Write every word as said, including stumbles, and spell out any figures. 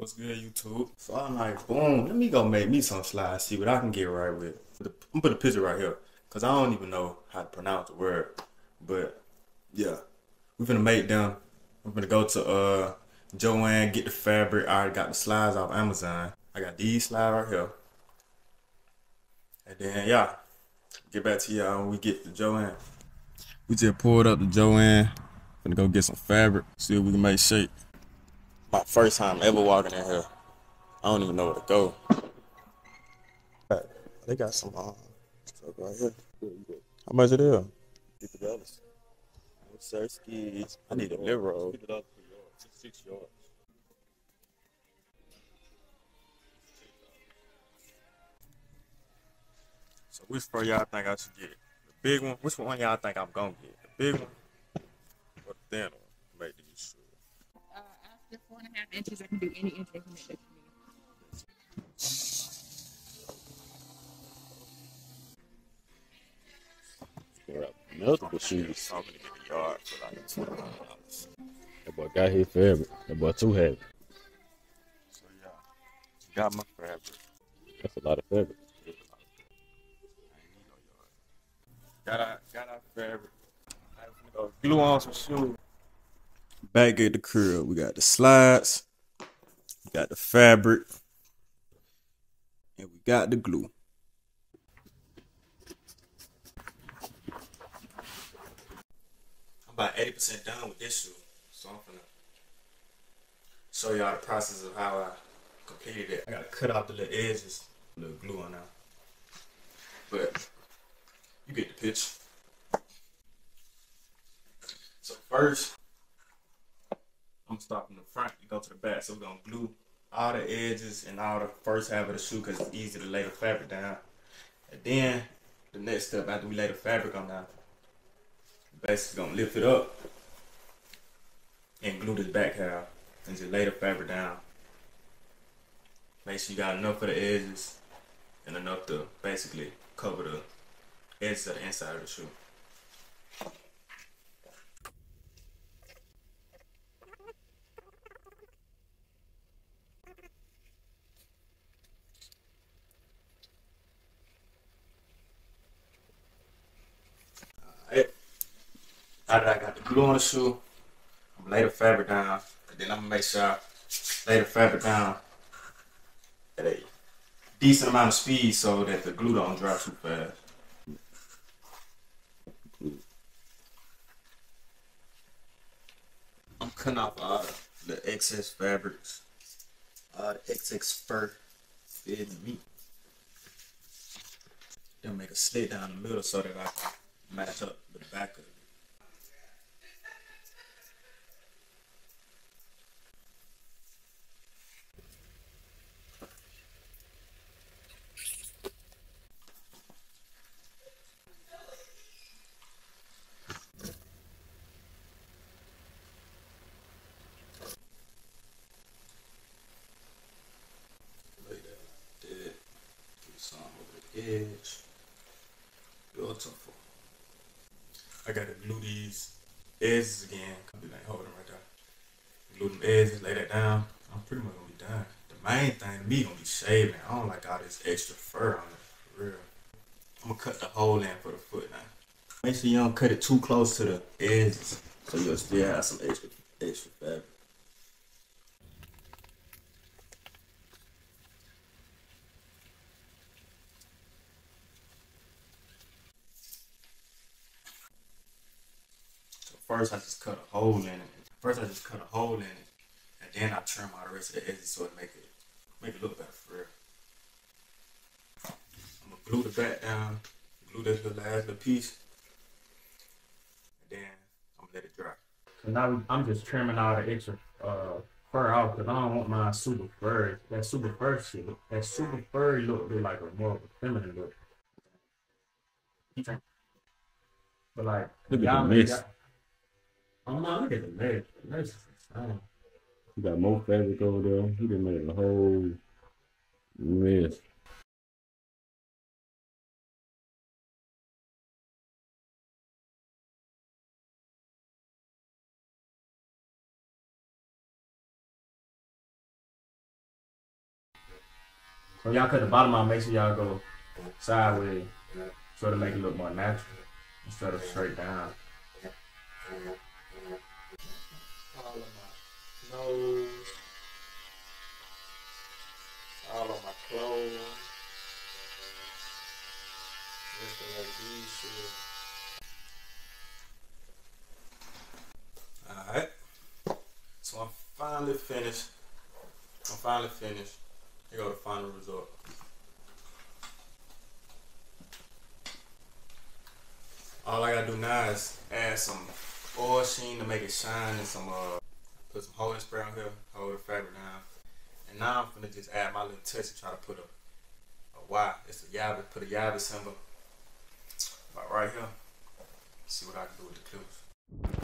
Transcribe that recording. What's good, YouTube? So I'm like, boom, let me go make me some slides, see what I can get right with. I'm gonna put a picture right here, because I don't even know how to pronounce the word. But, yeah, we're gonna make them. We're gonna go to uh, Jo-Ann, get the fabric. I already got the slides off Amazon. I got these slides right here. And then, yeah, get back to y'all when we get to Jo-Ann. We just pulled up to Jo-Ann. Gonna go get some fabric, see if we can make shape. My first time ever walking in here. I don't even know where to go. Right. They got some uh, stuff right here. How much it is? fifty dollars. Sir skis. I need a liberal. fifty dollars per yard. Six yards. So which one y'all think I should get? The big one? Which one y'all think I'm gonna get? The big one? Then I'll make these sure. Uh, after four and a half inches, I can do any inch they can make that for me. They're up multiple shoes. I'm gonna get a yard for like twenty-five dollars. That boy got his fabric. That boy too heavy. So yeah, got my fabric. That's a lot of fabric. I ain't need no yard. Got our, got our fabric. Glue on some shoes. Back at the crib, we got the slides, we got the fabric, and we got the glue. I'm about eighty percent done with this shoe, so I'm gonna show y'all the process of how I completed it. I gotta cut out the little edges, a little glue on now. But you get the picture. So first, I'm starting from the front and go to the back. So we're gonna glue all the edges and all the first half of the shoe because it's easy to lay the fabric down. And then the next step after we lay the fabric on down, basically gonna lift it up and glue this back half and just lay the fabric down. Make sure you got enough of the edges and enough to basically cover the edges of the inside of the shoe. After I got the glue on the shoe, I'm gonna lay the fabric down, and then I'm gonna make sure I lay the fabric down at a decent amount of speed so that the glue don't dry too fast. I'm cutting off all the excess fabrics, all the excess fur, and meat. Then make a slit down the middle so that I can match up the back of it. Edge. Beautiful. I gotta glue these edges again. I'll be like, hold them right there. Glue them edges, lay that down. I'm pretty much gonna be done. The main thing to me gonna be shaving. I don't like all this extra fur on it, for real. I'm gonna cut the hole in for the foot now. Make sure you don't cut it too close to the edges, so you'll still have some extra, extra fabric. First I just cut a hole in it. First I just cut a hole in it, and then I trim all the rest of the edges so it make it make it look better for real. I'm gonna glue the back down, glue this little last little piece, and then I'm gonna let it dry. So now I'm just trimming all the extra uh, fur off because I don't want my super furry. That super fur shit. That super furry look look like a more of a feminine look. But like look at the mess. Oh no, look at the leg. The leg is insane. You got more fabric over there. You done made a whole mess. When y'all cut the bottom out, make sure y'all go sideways. Try to make it look more natural instead of straight down. All of my nose, all of my clothes, just like these shit. Alright, so I'm finally finished. I'm finally finished. Here go the final result. All I gotta do now is add some oil sheen to make it shine and some uh put some holding spray on here, hold the fabric down. And now I'm gonna just add my little touch and try to put a, a Y. It's a Yalvish, put a Yalvish symbol about right here. See what I can do with the clues.